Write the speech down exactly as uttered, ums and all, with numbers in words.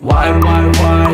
Why, why, why?